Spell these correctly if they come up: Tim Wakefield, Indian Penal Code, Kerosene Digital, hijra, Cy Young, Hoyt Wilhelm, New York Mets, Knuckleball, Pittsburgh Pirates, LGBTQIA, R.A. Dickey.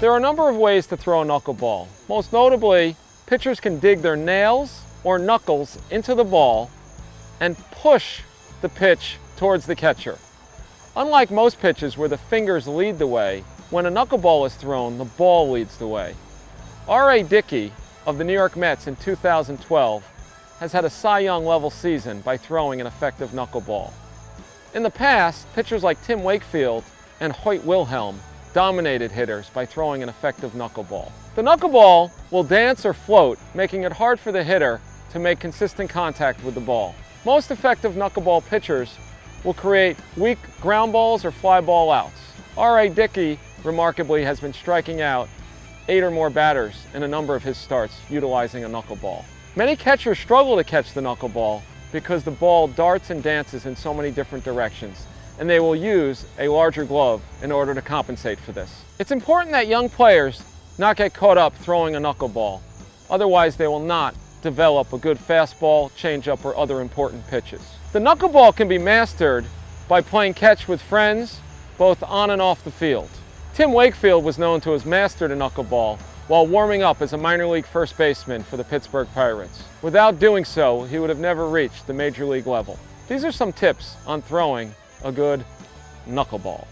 There are a number of ways to throw a knuckleball. Most notably, pitchers can dig their nails or knuckles into the ball and push the pitch towards the catcher. Unlike most pitches where the fingers lead the way, when a knuckleball is thrown, the ball leads the way. R.A. Dickey of the New York Mets in 2012 has had a Cy Young level season by throwing an effective knuckleball. In the past, pitchers like Tim Wakefield and Hoyt Wilhelm dominated hitters by throwing an effective knuckleball. The knuckleball will dance or float, making it hard for the hitter to make consistent contact with the ball. Most effective knuckleball pitchers will create weak ground balls or fly ball outs. R.A. Dickey, remarkably, has been striking out 8 or more batters in a number of his starts utilizing a knuckleball. Many catchers struggle to catch the knuckleball because the ball darts and dances in so many different directions, and they will use a larger glove in order to compensate for this. It's important that young players not get caught up throwing a knuckleball, otherwise they will not develop a good fastball, changeup, or other important pitches. The knuckleball can be mastered by playing catch with friends, both on and off the field. Tim Wakefield was known to have mastered a knuckleball while warming up as a minor league first baseman for the Pittsburgh Pirates. Without doing so, he would have never reached the major league level. These are some tips on throwing a good knuckleball.